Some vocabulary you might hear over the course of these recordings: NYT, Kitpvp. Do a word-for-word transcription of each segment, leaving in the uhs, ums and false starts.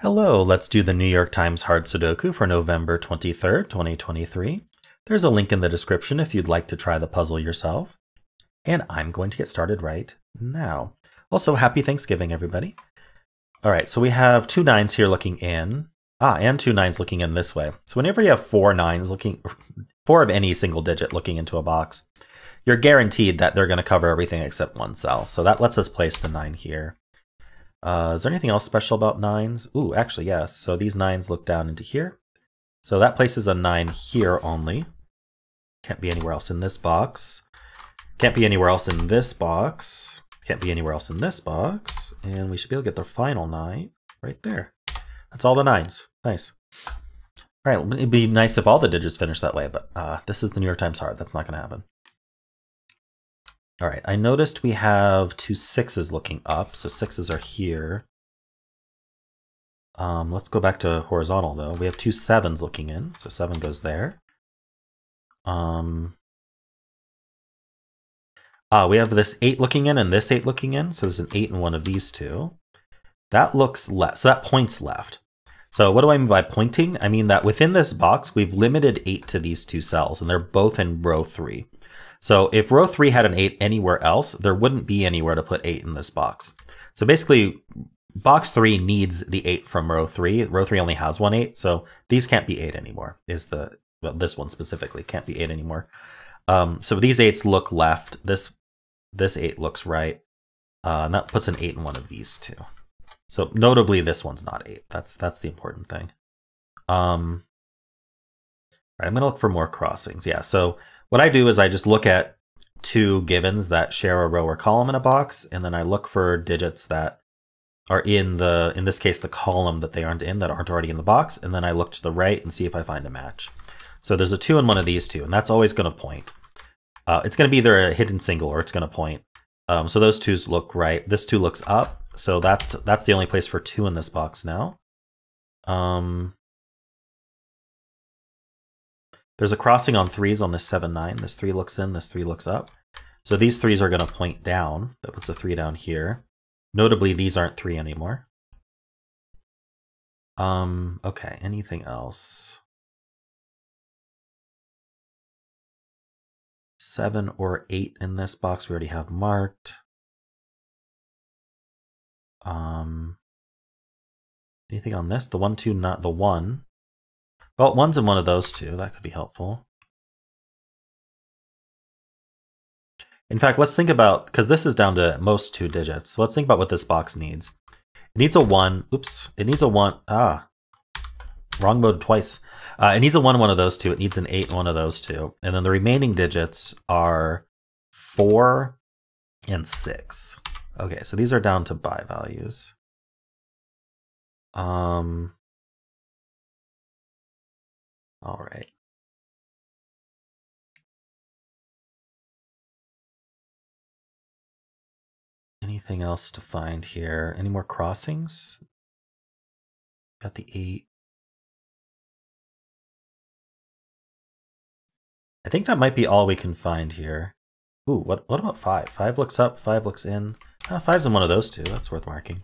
Hello, let's do the New York Times Hard Sudoku for November twenty-third, twenty twenty-three. There's a link in the description if you'd like to try the puzzle yourself. And I'm going to get started right now. Also, happy Thanksgiving, everybody. All right, so we have two nines here looking in. Ah, and two nines looking in this way. So whenever you have four nines looking, four of any single digit looking into a box, you're guaranteed that they're going to cover everything except one cell. So that lets us place the nine here. Uh, is there anything else special about nines? Ooh, actually, yes. So these nines look down into here. So that places a nine here only. Can't be anywhere else in this box. Can't be anywhere else in this box. Can't be anywhere else in this box. And we should be able to get the final nine right there. That's all the nines. Nice. All right, it'd be nice if all the digits finished that way, but uh, this is the New York Times Hard. That's not going to happen. All right, I noticed we have two sixes looking up, so sixes are here. Um, let's go back to horizontal though. We have two sevens looking in, so seven goes there. Um, ah, we have this eight looking in and this eight looking in, so there's an eight in one of these two. That looks left, so that points left. So what do I mean by pointing? I mean that within this box, we've limited eight to these two cells, and they're both in row three. So if row three had an eight anywhere else, there wouldn't be anywhere to put eight in this box. So basically, box three needs the eight from row three. Row three only has one eight, so these can't be eight anymore, is the, well, this one specifically can't be eight anymore. Um, so these eights look left, this, this eight looks right, uh, and that puts an eight in one of these two. So notably, this one's not eight. That's, that's the important thing. Um, all right, I'm gonna look for more crossings, yeah. So what I do is I just look at two givens that share a row or column in a box, and then I look for digits that are in the, in this case, the column that they aren't in, that aren't already in the box, and then I look to the right and see if I find a match. So there's a two in one of these two, and that's always going to point. Uh, it's going to be either a hidden single or it's going to point. Um, so those twos look right. This two looks up, so that's, that's the only place for two in this box now. Um... There's a crossing on threes on this seven, nine. This three looks in, this three looks up. So these threes are gonna point down. That puts a three down here. Notably, these aren't three anymore. Um, okay, anything else? Seven or eight in this box we already have marked. Um, anything on this? The one, two, not the one. Well, one's in one of those two. That could be helpful. In fact, let's think about, because this is down to most two digits, so let's think about what this box needs. It needs a one. Oops. It needs a one. Ah, wrong mode twice. Uh, it needs a one in one of those two. It needs an eight in one of those two. And then the remaining digits are four and six. Okay, so these are down to by values. Um... All right. Anything else to find here? Any more crossings? Got the eight. I think that might be all we can find here. Ooh, what, what about five? Five looks up, five looks in. Ah, five's in one of those two. That's worth marking.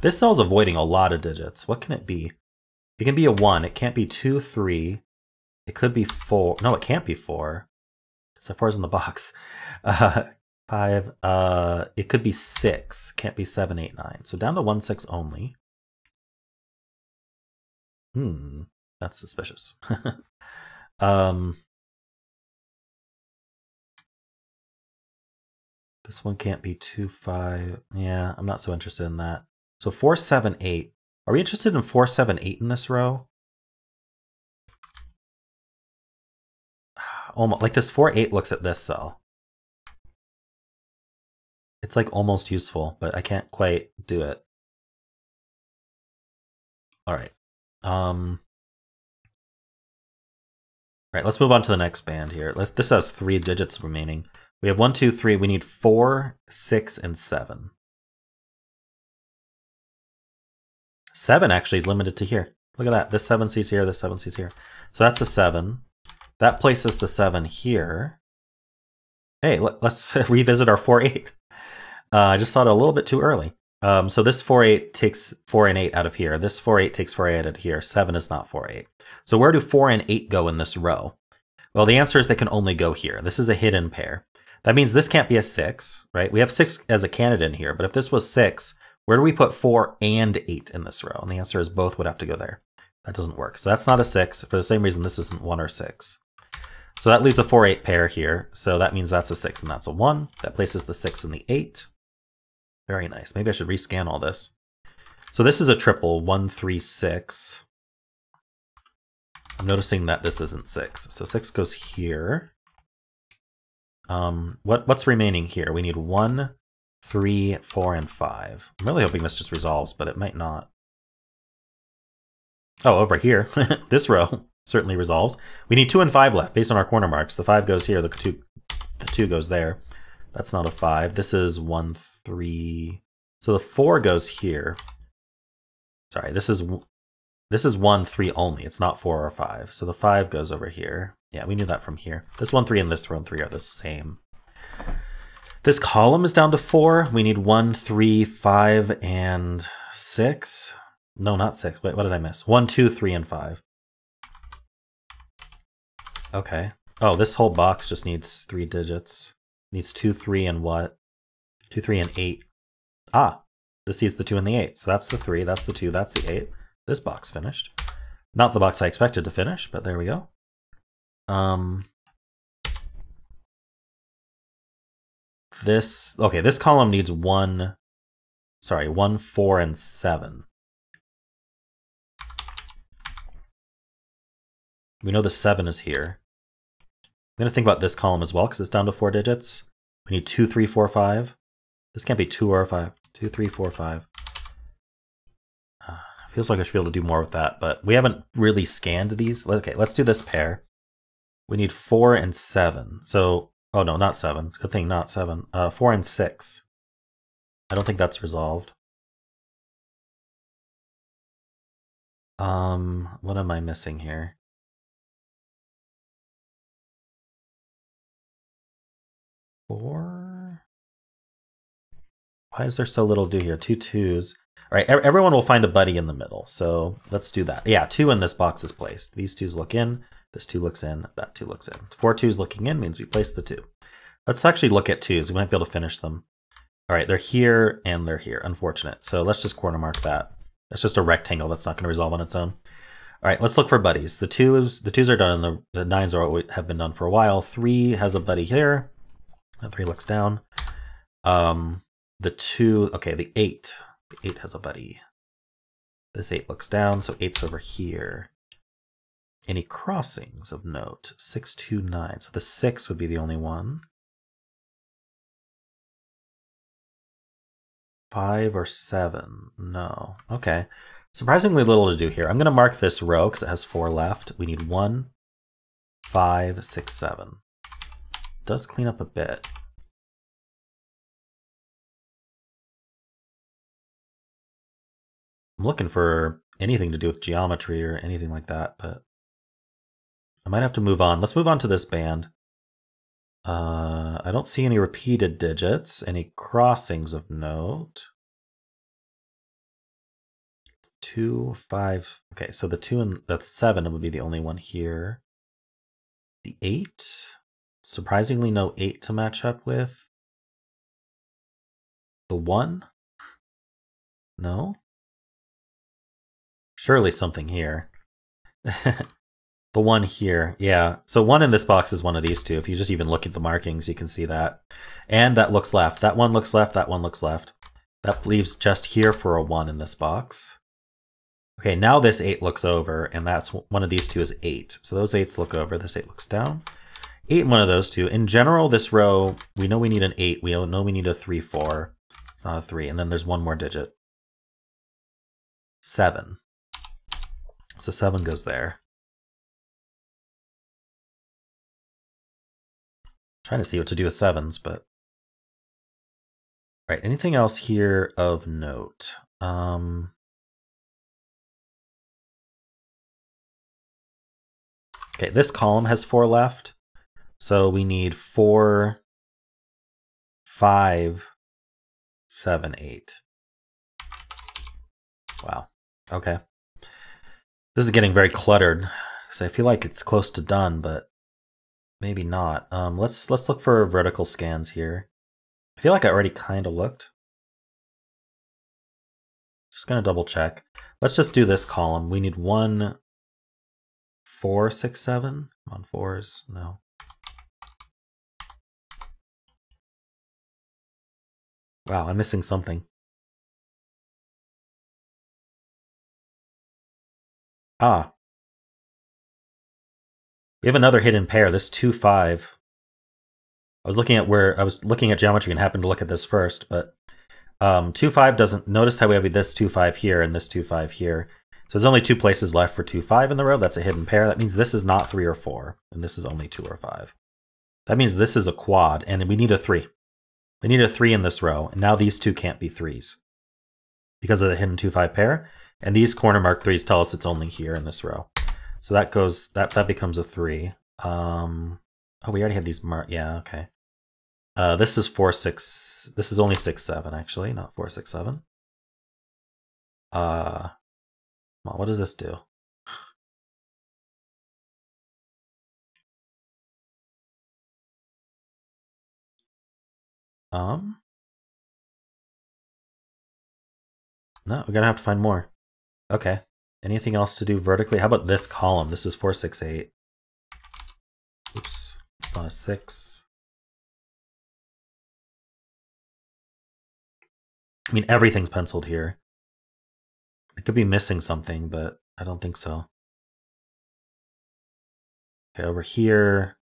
This cell's avoiding a lot of digits. What can it be? It can be a one. It can't be two, three. It could be four. No, it can't be four. So four's in the box. Uh, five. Uh, it could be six. Can't be seven, eight, nine. So down to one, six only. Hmm. That's suspicious. um, this one can't be two, five. Yeah, I'm not so interested in that. So four, seven, eight. Are we interested in four, seven, eight in this row? Almost, like this four, eight looks at this cell. It's like almost useful, but I can't quite do it. All right. Um, all right, let's move on to the next band here. Let's, this has three digits remaining. We have one, two, three. We need four, six, and seven. Seven actually is limited to here. Look at that. This seven sees here, this seven sees here. So that's a seven. That places the seven here. Hey, let, let's revisit our four, eight. Uh, I just thought it a little bit too early. Um, so this four eight takes four and eight out of here. This four eight takes four eight out of here. seven is not four eight. So where do four and eight go in this row? Well, the answer is they can only go here. This is a hidden pair. That means this can't be a six, right? We have six as a candidate in here, but if this was six, where do we put four and eight in this row? And the answer is both would have to go there. That doesn't work. So that's not a six. For the same reason, this isn't one or six. So that leaves a four eight pair here. So that means that's a six and that's a one. That places the six and the eight. Very nice. Maybe I should rescan all this. So this is a triple, one, three, six. I'm noticing that this isn't six. So six goes here. Um, what what's remaining here? We need one, three, four, and five. I'm really hoping this just resolves, but it might not. Oh, over here, this row certainly resolves. We need two and five left based on our corner marks. The five goes here. The two, the two goes there. That's not a five. This is one, three. So the four goes here. Sorry, this is this is one, three only. It's not four or five. So the five goes over here. Yeah, we knew that from here. This one, three, and this one, three are the same. This column is down to four. We need one, three, five, and six. No, not six. Wait, what did I miss? One, two, three, and five. Okay. Oh, this whole box just needs three digits. It needs two, three, and what? Two, three, and eight. Ah, this sees the two and the eight. So that's the three, that's the two, that's the eight. This box finished. Not the box I expected to finish, but there we go. Um, this, okay, this column needs one, sorry, one, four, and seven. We know the seven is here. I'm going to think about this column as well because it's down to four digits. We need two, three, four, five. This can't be two or five. Two, three, four, five. Uh, feels like I should be able to do more with that, but we haven't really scanned these. Okay, let's do this pair. We need four and seven. So, oh no, not seven. Good thing not seven. Uh, four and six. I don't think that's resolved. Um, what am I missing here? Four. Why is there so little do here? Two twos. All right, everyone will find a buddy in the middle. So let's do that. Yeah, two in this box is placed. These twos look in. This two looks in. That two looks in. Four twos looking in means we place the two. Let's actually look at twos. We might be able to finish them. All right, they're here and they're here. Unfortunate. So let's just corner mark that. That's just a rectangle. That's not going to resolve on its own. All right, let's look for buddies. The twos, the twos are done, and the, the nines are have been done for a while. Three has a buddy here. That three looks down. Um, the two, okay, the eight. The eight has a buddy. This eight looks down, so eight's over here. Any crossings of note? Six, two, nine. So the six would be the only one. Five or seven? No. Okay. Surprisingly little to do here. I'm going to mark this row because it has four left. We need one, five, six, seven. Does clean up a bit. I'm looking for anything to do with geometry or anything like that, but I might have to move on. Let's move on to this band. Uh, I don't see any repeated digits, any crossings of note. Two, five. Okay, so the two and that's seven would be the only one here. The eight. Surprisingly, no eight to match up with. The one? No? Surely something here. The one here, yeah. So one in this box is one of these two. If you just even look at the markings, you can see that. And that looks left. That one looks left, that one looks left. That leaves just here for a one in this box. Okay, now this eight looks over, and that's one of these two is eight. So those eights look over, this eight looks down. eight and one of those two. In general, this row, we know we need an eight. We know we need a three, four. It's not a three. And then there's one more digit. seven. So seven goes there. I'm trying to see what to do with sevens, but... All right, anything else here of note? Um... Okay, this column has four left. So we need four, five, seven, eight. Wow. Okay. This is getting very cluttered, because I feel like it's close to done, but maybe not. Um, let's let's look for vertical scans here. I feel like I already kind of looked. Just gonna double check. Let's just do this column. We need one, four, six, seven. Come on, fours. No. Wow, I'm missing something. Ah. We have another hidden pair, this two, five. I was looking at where I was looking at geometry and happened to look at this first, but um two, five doesn't. Notice how we have this two, five here and this two, five here. So there's only two places left for two, five in the row. That's a hidden pair. That means this is not three or four, and this is only two or five. That means this is a quad, and we need a three. We need a three in this row, and now these two can't be threes because of the hidden two, five pair. And these corner mark threes tell us it's only here in this row. So that goes, that that becomes a three. Um, oh, we already have these marked. Yeah, okay. Uh, this is four, six. This is only six, seven, actually, not four, six, seven. Uh, well, what does this do? Um. No, we're gonna have to find more. Okay. Anything else to do vertically? How about this column? This is four, six, eight. Oops, it's not a six. I mean, everything's penciled here. I could be missing something, but I don't think so. Okay, over here,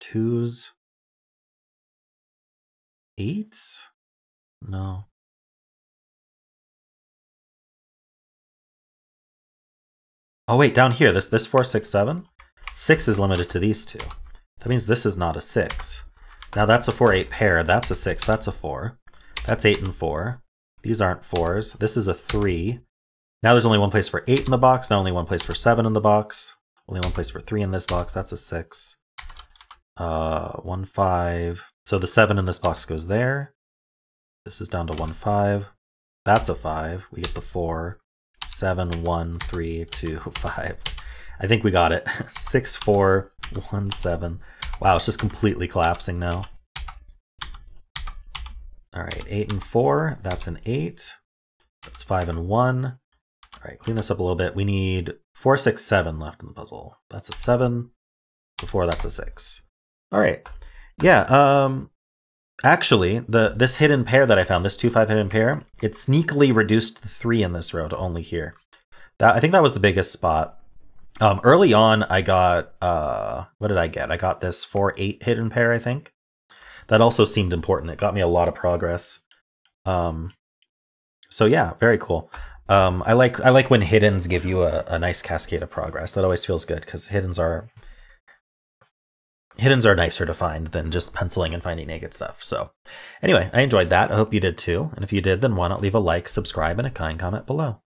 twos, eights? No. Oh wait, down here, this this four, six, seven, six is limited to these two. That means this is not a six. Now that's a four, eight pair. That's a six. That's a four. That's eight and four. These aren't fours. This is a three. Now there's only one place for eight in the box. Now only one place for seven in the box. Only one place for three in this box. That's a six. Uh, one, five. So the seven in this box goes there. This is down to one, five. That's a five. We get the four. Seven, one, three, two, five. I think we got it. Six, four, one, seven. Wow, it's just completely collapsing now. All right, eight and four. That's an eight. That's five and one. All right, clean this up a little bit. We need four, six, seven left in the puzzle. That's a seven. Before that's a six. All right. Yeah. Um. Actually, the this hidden pair that I found, this two, five hidden pair, it sneakily reduced the three in this row to only here. That, I think that was the biggest spot. Um, early on, I got, uh, what did I get? I got this four, eight hidden pair, I think. That also seemed important. It got me a lot of progress. Um, so yeah, very cool. Um, I like I like when hiddens give you a, a nice cascade of progress. That always feels good, because hiddens are... Hiddens are nicer to find than just penciling and finding naked stuff. So anyway, I enjoyed that. I hope you did too. And if you did, then why not leave a like, subscribe, and a kind comment below.